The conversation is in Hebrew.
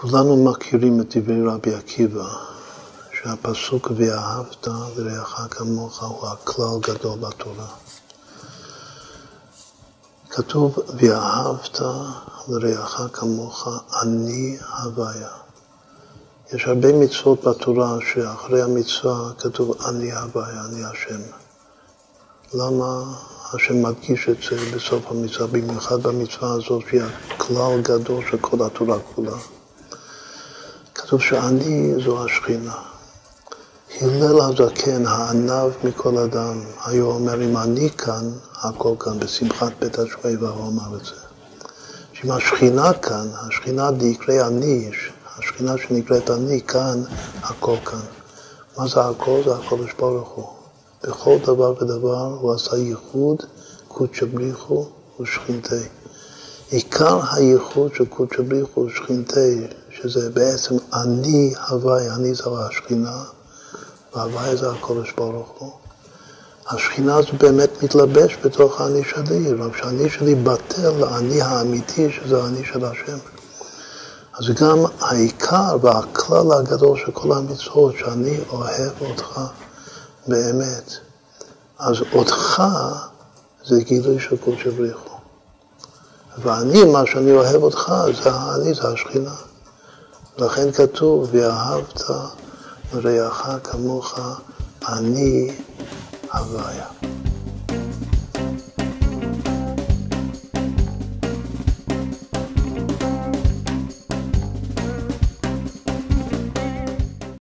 כולנו מכירים את דברי רבי עקיבא, שהפסוק ואהבת לרעך כמוך הוא הכלל גדול בתורה. כתוב ואהבת לרעך כמוך אני הוויה. יש הרבה מצוות בתורה שאחרי המצווה כתוב אני הוויה, אני השם. למה השם מדגיש את זה בסוף המצווה, במיוחד במצווה הזאת שהיא הכלל גדול של כל התורה כולה? כתוב שאני זו השכינה. הלל הזקן, הענב מכל אדם, היו אומר, אם אני כאן, הכל כאן, בשמחת בית השואי, והוא אמר את זה. שאם השכינה כאן, השכינה דקרא אני, השכינה שנקראת אני כאן, הכל כאן. מה זה הכל? זה הקודש ברוך הוא. בכל דבר ודבר הוא עשה ייחוד, קודשא בריחו ושכינתי. עיקר הייחוד של קודשא בריחו ושכינתי, שזה בעצם אני הווי, אני זו השכינה, והווי זה הקודש ברוך הוא. השכינה זה באמת מתלבש בתוך האני שלי, רק שהאני שלי בטל לאני האמיתי, שזה האני של השם. אז גם העיקר והכלל הגדול של כל המצוות, שאני אוהב אותך באמת. אז אותך זה גילוי של קודש בריחו. ואני, מה שאני אוהב אותך, זה האני, זה השכינה. לכן כתוב, ואהבת לרעך כמוך, אני הוויה.